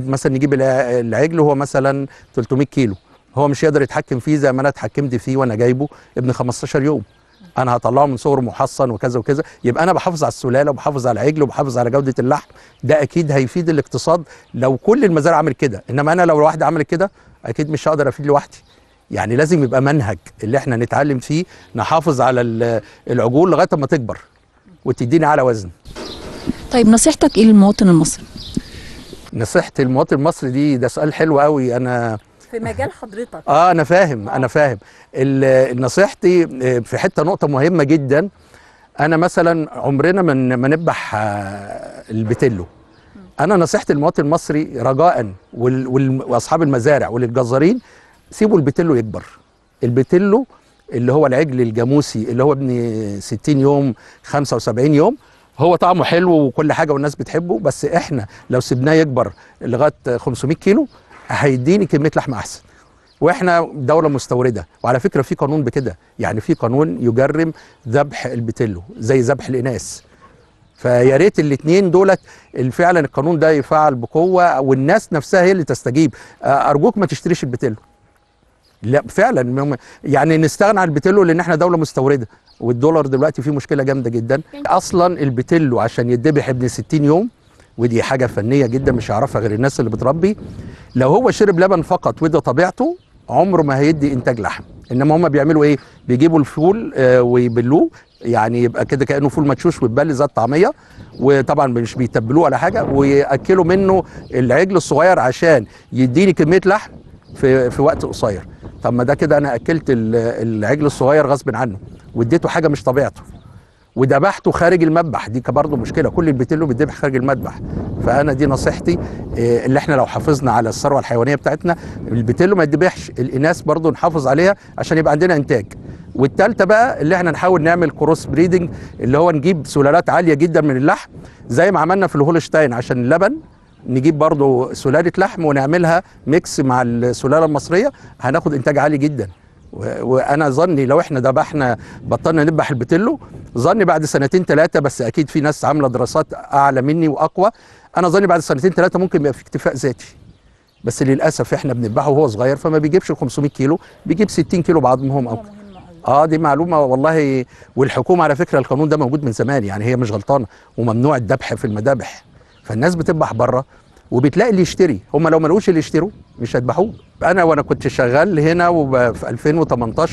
مثلا نجيب العجل هو مثلا 300 كيلو، هو مش هيقدر يتحكم فيه زي ما انا اتحكمت فيه وانا جايبه ابن 15 يوم. انا هطلعه من صغره محصن وكذا وكذا، يبقى انا بحافظ على السلاله وبحافظ على العجل وبحافظ على جوده اللحم. ده اكيد هيفيد الاقتصاد لو كل المزارع عمل كده، انما انا لو لوحدي عمل كده اكيد مش هقدر افيد لوحدي. يعني لازم يبقى منهج اللي احنا نتعلم فيه، نحافظ على العجول لغايه ما تكبر وتديني على وزن. طيب نصيحتك ايه للمواطن المصري؟ نصيحتي المواطن المصري ده سؤال حلو قوي. انا في مجال حضرتك انا فاهم انا فاهم. نصيحتي في حته نقطه مهمه جدا. انا مثلا عمرنا ما نذبح البتلو. انا نصيحتي للمواطن المصري رجاء واصحاب المزارع وللجزارين، سيبوا البتلو يكبر. البتلو اللي هو العجل الجاموسي اللي هو ابن 60 يوم 75 يوم، هو طعمه حلو وكل حاجه والناس بتحبه، بس احنا لو سيبناه يكبر لغايه 500 كيلو هيديني كميه لحمه احسن. واحنا دوله مستورده، وعلى فكره في قانون بكده، يعني في قانون يجرم ذبح البتلو زي ذبح الاناث. فيا ريت الاثنين دولت فعلا القانون ده يفعل بقوه، والناس نفسها هي اللي تستجيب. ارجوك ما تشتريش البتلو. لا فعلا يعني نستغنى عن البتلو، لان احنا دوله مستورده والدولار دلوقتي فيه مشكله جامده جدا. اصلا البتلو عشان يتذبح ابن 60 يوم، ودي حاجه فنيه جدا مش هيعرفها غير الناس اللي بتربي. لو هو شرب لبن فقط وده طبيعته، عمره ما هيدي انتاج لحم. انما هم بيعملوا ايه؟ بيجيبوا الفول ويبلوه، يعني يبقى كده كانه فول مدشوش ويتبل زي الطعميه، وطبعا مش بيتبلوه ولا حاجه، وياكلوا منه العجل الصغير عشان يديني كميه لحم في وقت قصير. طب ما ده كده انا اكلت العجل الصغير غصب عنه، واديته حاجه مش طبيعته، وذبحته خارج المذبح. دي برضه مشكله، كل البتلو بيتذبح خارج المذبح. فانا دي نصيحتي، اللي احنا لو حافظنا على الثروه الحيوانيه بتاعتنا، البتلو ما يتذبحش، الاناث برضه نحافظ عليها عشان يبقى عندنا انتاج. والثالثه بقى اللي احنا نحاول نعمل كروس بريدنج، اللي هو نجيب سلالات عاليه جدا من اللحم زي ما عملنا في الهولشتاين عشان اللبن، نجيب برضه سلاله لحم ونعملها ميكس مع السلاله المصريه، هناخد انتاج عالي جدا. وانا ظني لو احنا ذبحنا بطلنا نذبح البتلو، ظني بعد سنتين ثلاثه، بس اكيد في ناس عامله دراسات اعلى مني واقوى، انا ظني بعد سنتين ثلاثه ممكن يبقى في اكتفاء ذاتي. بس للاسف احنا بنذبحه وهو صغير، فما بيجيبش ال 500 كيلو، بيجيب 60 كيلو بعضمهم او دي معلومه والله. والحكومه على فكره القانون ده موجود من زمان، يعني هي مش غلطانه، وممنوع الذبح في المذابح. فالناس بتذبح بره وبتلاقي اللي يشتري، هم لو ما لقوش اللي يشتروا مش هيذبحوه. انا وانا كنت شغال هنا في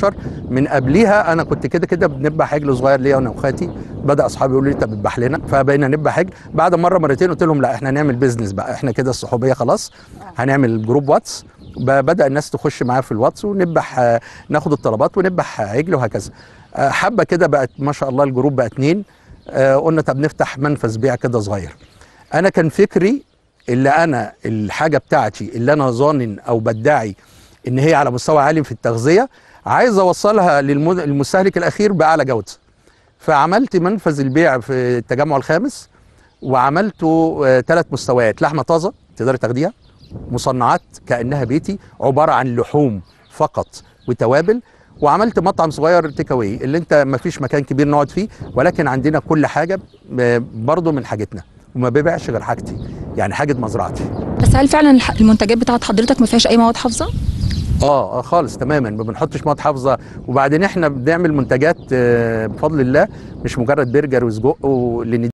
2018، من قبليها انا كنت كده بنذبح عجل صغير ليا انا واخواتي، بدا اصحابي يقولوا لي انت بتذبح لنا، فبقينا نذبح عجل. بعد مره مرتين قلت لهم لا، احنا هنعمل بيزنس بقى، احنا كده الصحوبيه خلاص، هنعمل جروب واتس. بدا الناس تخش معايا في الواتس ونذبح، ناخد الطلبات ونذبح عجل وهكذا. حبه كده بقت ما شاء الله الجروب بقى 2. قلنا طب نفتح منفذ بيع كده صغير. انا كان فكري اللي انا الحاجه بتاعتي اللي انا ظانن او بدعي ان هي على مستوى عالي في التغذيه، عايز اوصلها للمستهلك الاخير باعلى جوده. فعملت منفذ البيع في التجمع الخامس، وعملته 3 مستويات: لحمه طازه تقدري تاخديها، مصنعات كانها بيتي عباره عن لحوم فقط وتوابل، وعملت مطعم صغير تيك اواي اللي انت ما فيش مكان كبير نقعد فيه، ولكن عندنا كل حاجه برضو من حاجتنا، وما ببيعش غير حاجتي، يعني حاجه مزرعتي. بس هل فعلا المنتجات بتاعت حضرتك ما فيهاش اي مواد حافظه؟ خالص تماما، ما بنحطش مواد حافظه. وبعدين احنا بنعمل منتجات بفضل الله، مش مجرد برجر وسجق، لان